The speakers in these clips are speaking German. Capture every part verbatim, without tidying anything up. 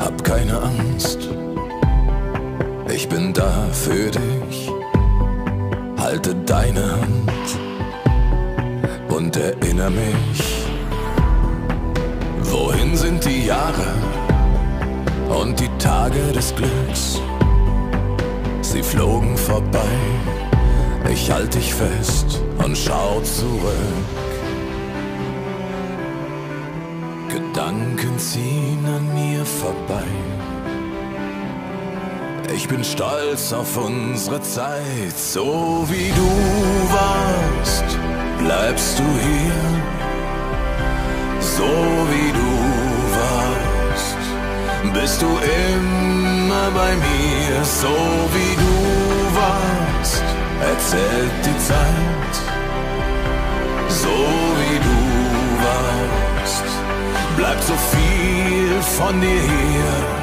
Hab keine Angst, ich bin da für dich. Halte deine Hand und erinnere mich. Wohin sind die Jahre und die Tage des Glücks? Sie flogen vorbei, ich halte dich fest und schau zurück. Gedanken ziehen an mir vorbei. Ich bin stolz auf unsere Zeit. So wie du warst, bleibst du hier. So wie du warst, bist du immer bei mir. So wie du warst, erzählt die Zeit. So wie du warst, bleibt so viel von dir hier.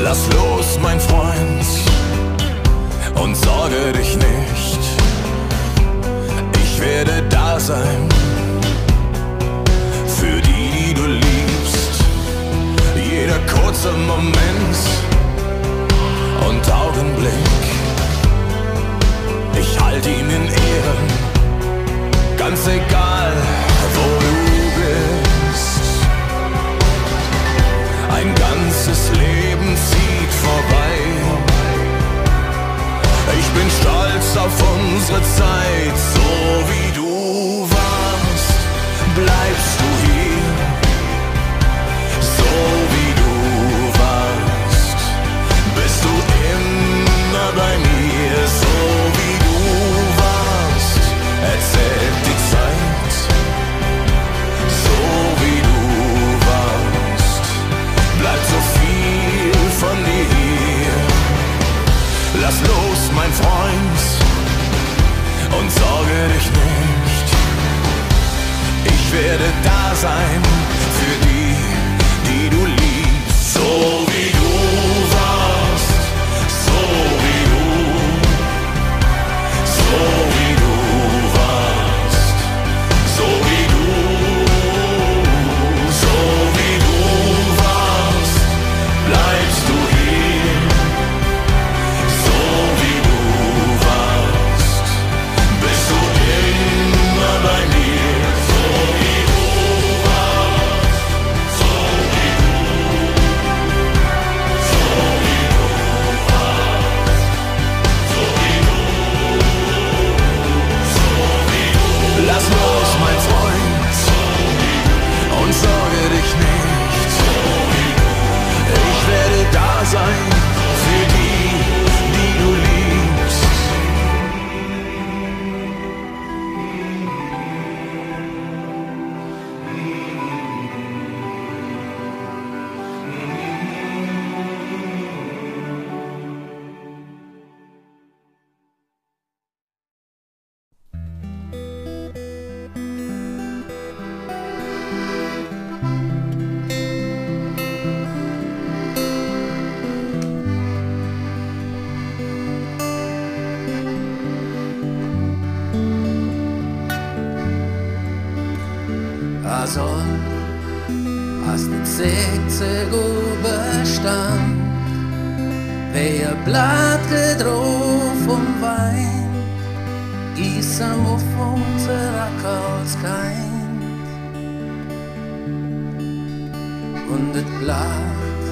Lass los, mein Freund, und sorge dich nicht. Ich werde da sein, für die, die du liebst. Jeder kurze Moment und Augenblick, ich halte ihn in Ehren, ganz egal, wo du bist. Ein ganzes Leben zieht vorbei. Ich bin stolz auf unsere Zeit. So wie du warst, bleibst du hier. So wie du warst, bist du immer bei mir. So wie du warst, erzählt die Zeit. So wie du warst, bleibt so viel von dir. Lass los, mein Freund, und sorge dich nicht. Ich werde da sein für die, die du liebst. So wie du warst, so wie du, so wie du warst, so wie du, so wie du warst, bleibst du hier. So wie du warst, bist du immer bei mir. So wie du warst, so wie du, so wie du warst, so wie du, so wie du. Lass los, mein Freund, und sorge dich nicht. Ich werde da sein für die, die du liebst. Azol, azt hitz egyszer gubestam, wer Blatt gedroht vom Wein, isam auf unserer Kalskein. Und et Blatt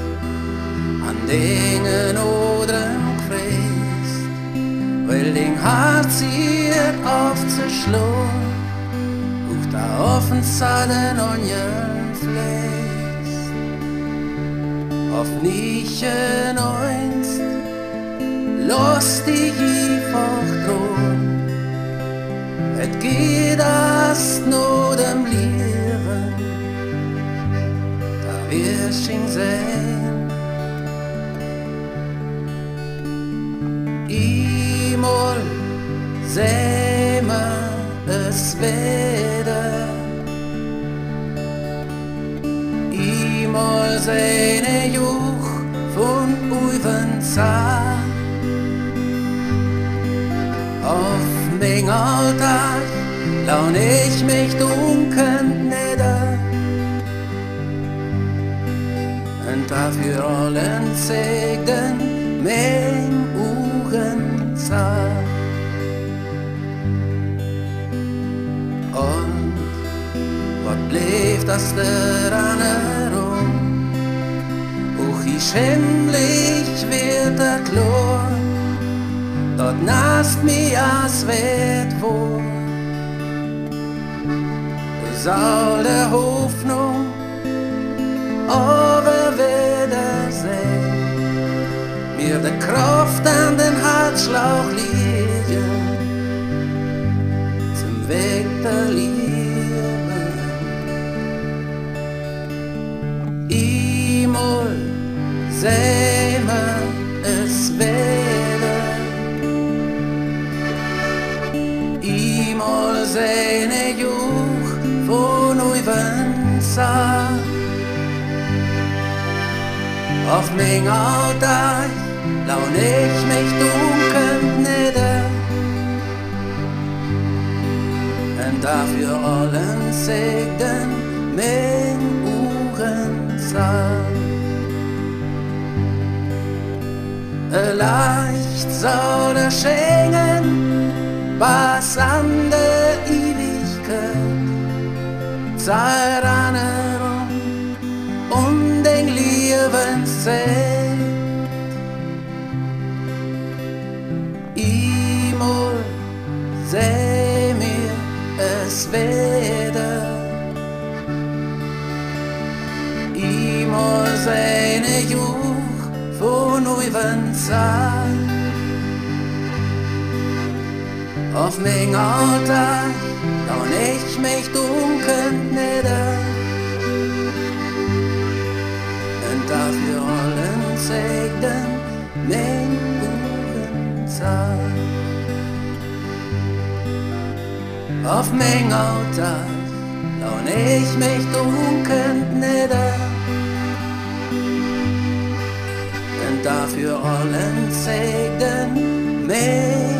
an den Odren kreist, weil den Herz ihr aufzuschlug. Da offen Zahlen und Jörn fließt, auf Nieche neunst, los die Giefoch drum. Et geht das nur dem Lieren, da wirst ihn sehen. säme es weder. Ich mal seine Juch von Uivenzahn auf mein Alltag laune ich mich dunkeln nieder und dafür allen Segen mein Uivenzahn. Und was bleibt aus der Erinnerung? Och, wie schämlich wird der Chlor, dort naßt mich als Wettwurf. Es alle Hoffnung, aber Wiedersehen, mir die Kraft an den Herzschlauch liegen, zum Weg der Liebe. Ich mal seh mir es weder. Ich mal seh ne Juch von Uivenzahn auf mein Alltag laune ich mich dunkel nieder und dafür allen Segen mein Uivenzahn. Leicht soll der Schengen was an der Ewigkeit, zur Erinnerung um den Lebenszeit. Ich mal seh mir es weder. Ich mal seh ne Juch von Uivenzahn auf mein Alltag laune ich mich dunkel nieder und dafür allen Segen mein Uivenzahn. Auf mein Alltag laune ich mich dunkel nieder und dafür allen Segen mein